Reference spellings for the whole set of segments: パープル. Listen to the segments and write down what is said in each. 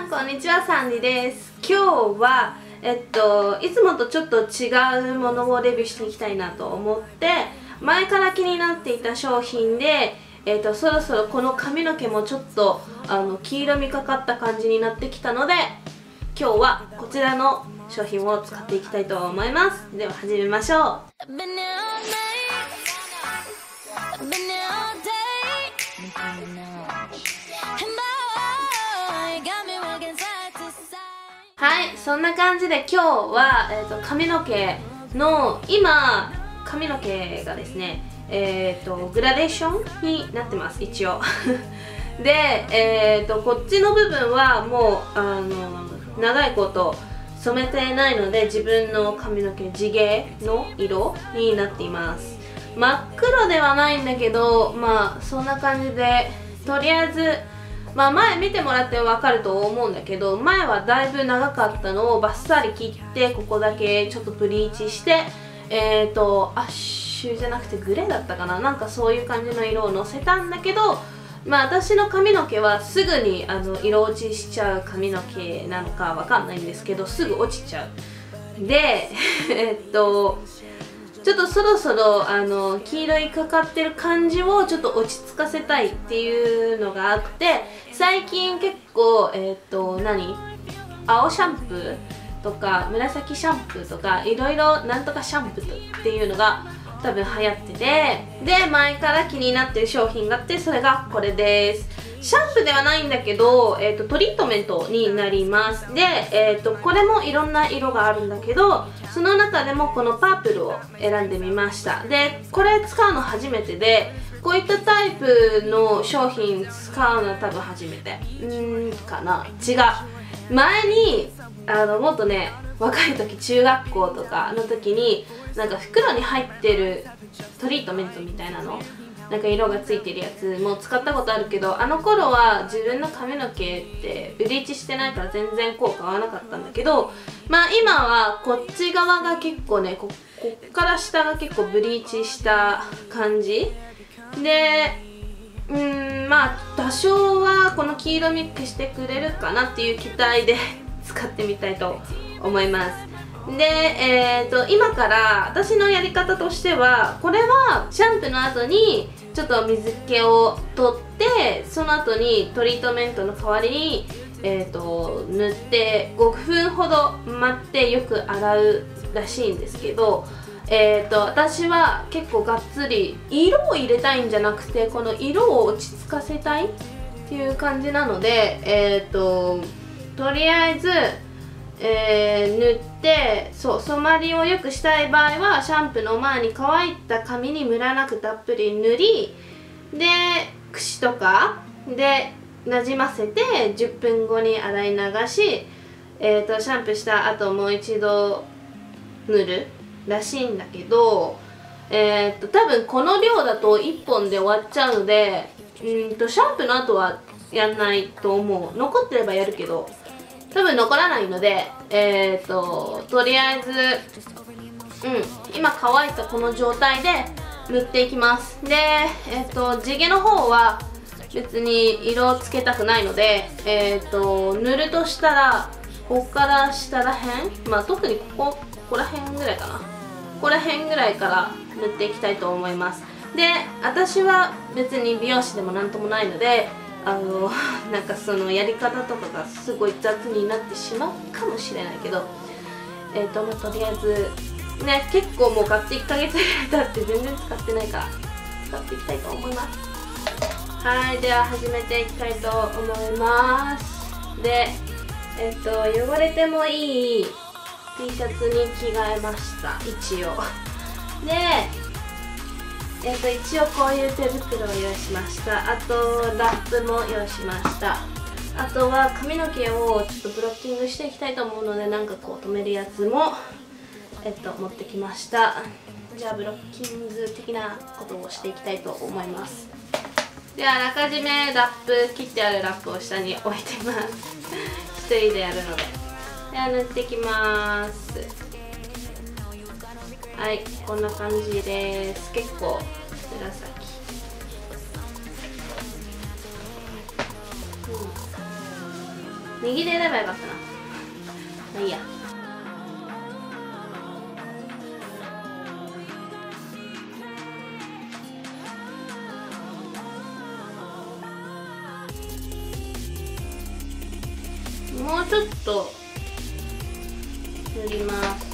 さんこんにちは、サンディです。今日は、いつもとちょっと違うものをレビューしていきたいなと思って、前から気になっていた商品で、そろそろこの髪の毛もちょっと黄色みかかった感じになってきたので、今日はこちらの商品を使っていきたいと思います。では始めましょう。はい、そんな感じで今日は、髪の毛の今髪の毛がですね、グラデーションになってます一応で、こっちの部分はもう長いこと染めてないので、自分の髪の毛地毛の色になっています。真っ黒ではないんだけど、まあそんな感じで、とりあえずまあ前見てもらって分かると思うんだけど、前はだいぶ長かったのをバッサリ切って、ここだけちょっとブリーチして、アッシュじゃなくてグレーだったかな、なんかそういう感じの色をのせたんだけど、まあ私の髪の毛はすぐに色落ちしちゃう髪の毛なのかわかんないんですけど、すぐ落ちちゃう。でちょっとそろそろ黄色いかかってる感じをちょっと落ち着かせたいっていうのがあって、最近結構青シャンプーとか紫シャンプーとかいろいろなんとかシャンプーっていうのが多分流行ってて、で前から気になってる商品があって、それがこれです。シャンプーではないんだけど、トリートメントになります。で、これもいろんな色があるんだけど、その中でもこのパープルを選んでみました。でこれ使うの初めてで、こういったタイプの商品使うのは多分初めてかな、違う。前にもっとね若い時、中学校とかの時になんか袋に入ってるトリートメントみたいなの、なんか色がついてるやつも使ったことあるけど、あの頃は自分の髪の毛ってブリーチしてないから全然効果合わなかったんだけど、まあ今はこっち側が結構ね、こっから下が結構ブリーチした感じで、まあ多少はこの黄色ミックしてくれるかなっていう期待で使ってみたいと思います。で、今から私のやり方としては、これはシャンプーの後にちょっと水気を取って、その後にトリートメントの代わりに、塗って5分ほど待ってよく洗うらしいんですけど、私は結構がっつり色を入れたいんじゃなくて、この色を落ち着かせたいっていう感じなので、とりあえず塗って、そう染まりを良くしたい場合はシャンプーの前に乾いた髪にムラなくたっぷり塗りで、くしとかでなじませて10分後に洗い流し、シャンプーした後もう一度塗るらしいんだけど、多分この量だと1本で終わっちゃうので、シャンプーの後はやんないと思う。残ってればやるけど多分残らないので、とりあえず、今乾いたこの状態で塗っていきます。で、地毛の方は別に色をつけたくないので、塗るとしたらここから下らへん、まあ特にここらへんぐらいかな、ここらへんぐらいから塗っていきたいと思います。で私は別に美容師でもなんともないので、なんかそのやり方とかがすごい雑になってしまうかもしれないけど、まあ、とりあえずね、結構もう買って1ヶ月経って全然使ってないから使っていきたいと思います。はい、では始めていきたいと思います。で、汚れてもいい T シャツに着替えました、一応で、一応こういう手袋を用意しました。あとラップも用意しました。あとは髪の毛をちょっとブロッキングしていきたいと思うので、なんかこう止めるやつも、持ってきました。じゃあブロッキング的なことをしていきたいと思います。ではあらかじめラップ、切ってあるラップを下に置いてます。一人でやるので、では塗っていきます。はい、こんな感じです。結構紫、右で選べばよかったな。まあいいや。もうちょっと塗ります。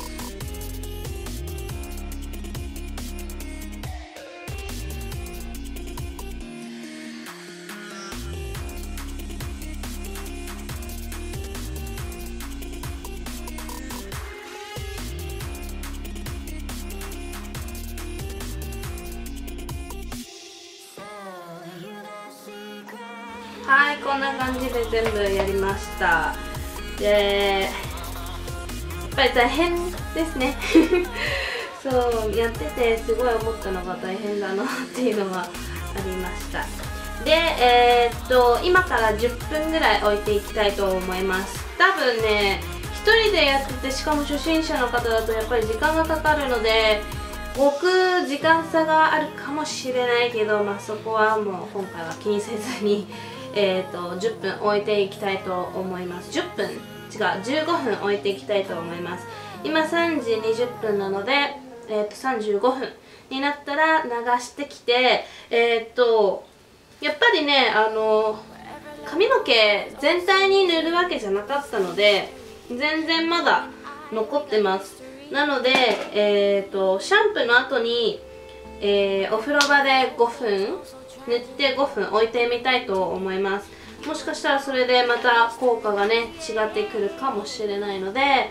はい、こんな感じで全部やりました。で、やっぱり大変ですね。そう、やっててすごい思ったのが大変だなっていうのはありました。で、今から10分ぐらい置いていきたいと思います。多分ね、1人でやってて、しかも初心者の方だとやっぱり時間がかかるので、置く時間差があるかもしれないけど、まあ、そこはもう今回は気にせずに。10分置いていきたいと思います。10分違う15分置いていきたいと思います。今3時20分なので、35分になったら流してきて、やっぱりね髪の毛全体に塗るわけじゃなかったので全然まだ残ってます。なので、シャンプーの後に、お風呂場で5分塗って5分置いてみたいと思います。もしかしたらそれでまた効果がね違ってくるかもしれないので、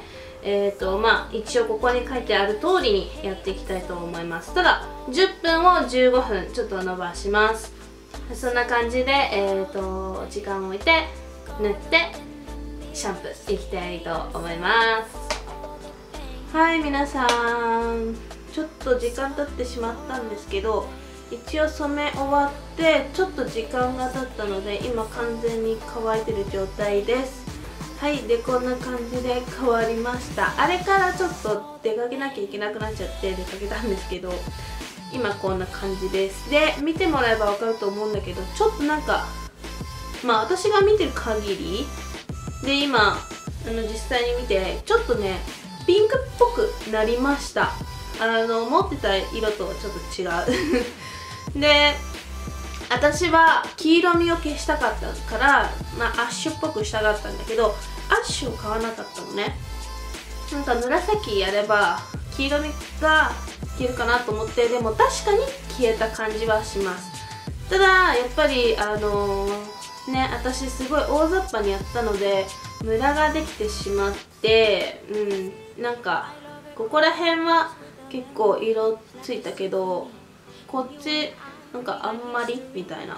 まあ一応ここに書いてある通りにやっていきたいと思います。ただ10分を15分ちょっと伸ばします。そんな感じで、時間を置いて塗ってシャンプーいきたいと思います。はい、皆さんちょっと時間経ってしまったんですけど、一応染め終わってちょっと時間が経ったので今完全に乾いてる状態です。はい、でこんな感じで変わりました。あれからちょっと出かけなきゃいけなくなっちゃって出かけたんですけど、今こんな感じです。で見てもらえば分かると思うんだけど、ちょっとなんかまあ私が見てる限りで今実際に見てちょっとねピンクっぽくなりました。持ってた色とはちょっと違う。で私は黄色みを消したかったから、まあ、アッシュっぽくしたかったんだけどアッシュを買わなかったのね。なんか紫やれば黄色みが消えるかなと思って、でも確かに消えた感じはします。ただやっぱりね私すごい大雑把にやったのでムラができてしまって、なんかここら辺は結構色ついたけどこっちなんかあんまりみたいな、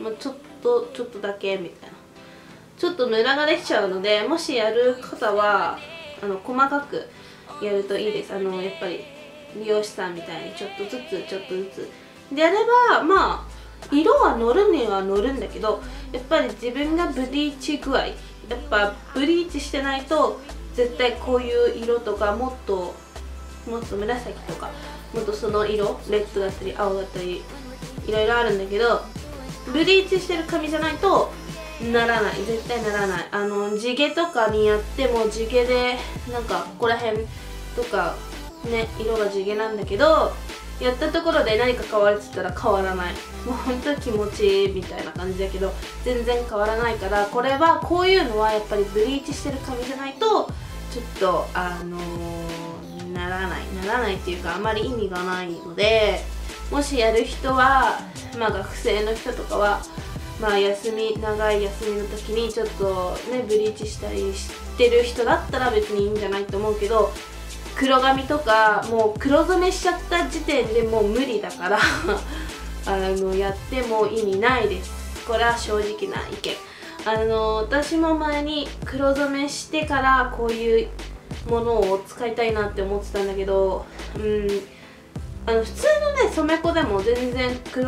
まあ、ちょっとだけみたいなちょっとムラができちゃうので、もしやる方は細かくやるといいです。やっぱり美容師さんみたいにちょっとずつちょっとずつでやればまあ色は乗るには乗るんだけど、やっぱり自分がブリーチ具合、やっぱブリーチしてないと絶対こういう色とかもっと紫とかもっとその色レッドだったり青だったりいろいろあるんだけど、ブリーチしてる髪じゃないとならない、絶対ならない。地毛とかにやっても地毛でなんかここら辺とかね色が地毛なんだけどやったところで何か変わるって言ったら変わらない。もうほんと気持ちいいみたいな感じだけど全然変わらないから、これはこういうのはやっぱりブリーチしてる髪じゃないとちょっとならないっていうかあまり意味がないので、もしやる人は、まあ、学生の人とかは、まあ、長い休みの時にちょっとねブリーチしたりしてる人だったら別にいいんじゃないと思うけど、黒髪とかもう黒染めしちゃった時点でもう無理だからやっても意味ないです。これは正直な意見。私も前に黒染めしてからこういうものを使いたいなって思ってたんだけど、普通のね染め粉でも全然黒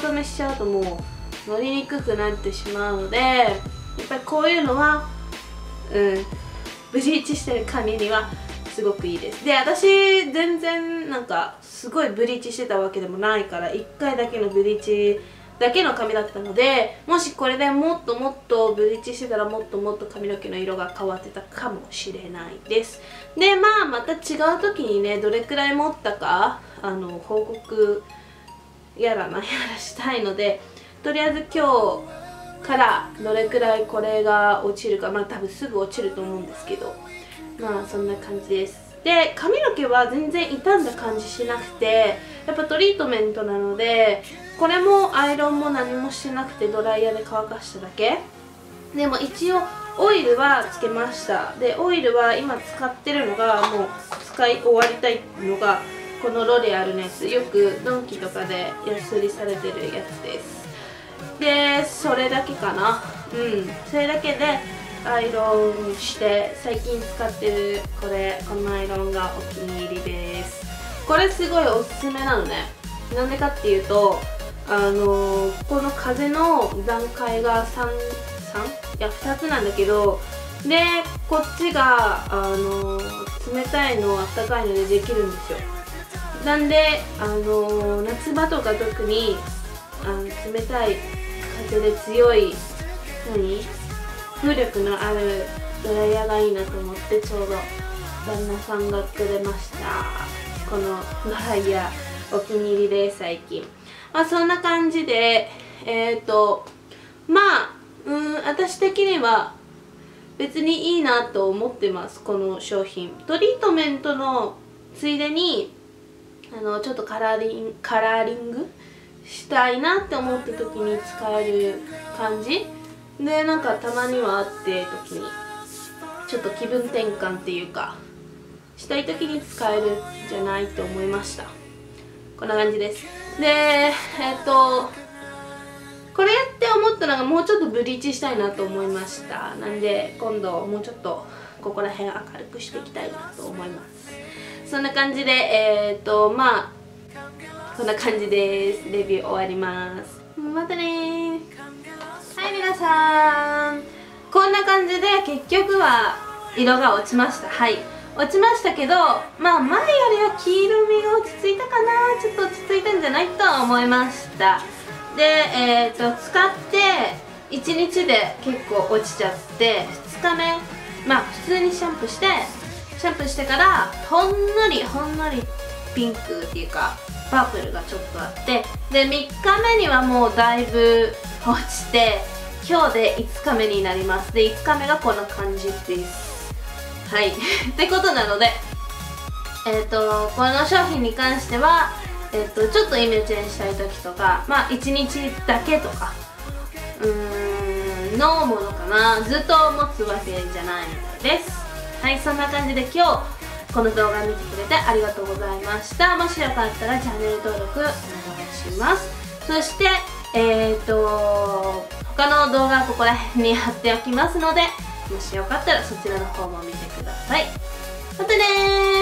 染めしちゃうともう乗りにくくなってしまうので、やっぱりこういうのはブリーチしてる髪にはすごくいいです。で私全然なんかすごいブリーチしてたわけでもないから1回だけのブリーチだけの髪だったので、もしこれでもっともっとブリーチしてたらもっともっと髪の毛の色が変わってたかもしれないです。でまあまた違う時にね、どれくらい持ったか報告やらなんやらしたいので、とりあえず今日からどれくらいこれが落ちるか、まあ多分すぐ落ちると思うんですけど、まあそんな感じです。で髪の毛は全然傷んだ感じしなくて、やっぱトリートメントなので、これもアイロンも何もしてなくてドライヤーで乾かしただけで、も一応オイルはつけました。でオイルは今使ってるのが、もう使い終わりたいのがこのロレアルのやつ、よくドンキとかで安売りされてるやつです。でそれだけかな、それだけでアイロンして、最近使ってるこのアイロンがお気に入りです。これすごいおすすめなのね。なんでかっていうと、この風の段階が2つなんだけど、でこっちが冷たいのをあったかいのでできるんですよ。なんで夏場とか特に冷たい風で強い風力のあるドライヤーがいいなと思って、ちょうど旦那さんがくれました。このドライヤーお気に入りで最近。まあそんな感じでまあ私的には別にいいなと思ってます、この商品。トリートメントのついでにちょっとカラーリングしたいなって思った時に使える感じで、なんかたまにはあって時にちょっと気分転換っていうかしたい時に使えるんじゃないと思いました。こんな感じです。でこれって思ったのが、もうちょっとブリーチしたいなと思いました。なんで今度もうちょっとここら辺明るくしていきたいなと思います。そんな感じでまあこんな感じです。レビュー終わります。またねー。はい、皆さんこんな感じで結局は色が落ちました。はい、落ちましたけど、まあ前よりは黄色みが落ち着いたかな。ちょっと落ち着いたんじゃないと思いました。で使って1日で結構落ちちゃって、2日目、まあ普通にシャンプーしてからほんのりピンクっていうかパープルがちょっとあって、で3日目にはもうだいぶ落ちて、今日で5日目になります。で5日目がこんな感じです。はい。ってことなのでこの商品に関してはちょっとイメチェンしたい時とか、まあ1日だけとかのものかな。ずっと持つわけじゃないです。はい、そんな感じで今日この動画見てくれてありがとうございました。もしよかったらチャンネル登録お願いします。そして、他の動画はここら辺に貼っておきますので、もしよかったらそちらの方も見てください。またねー。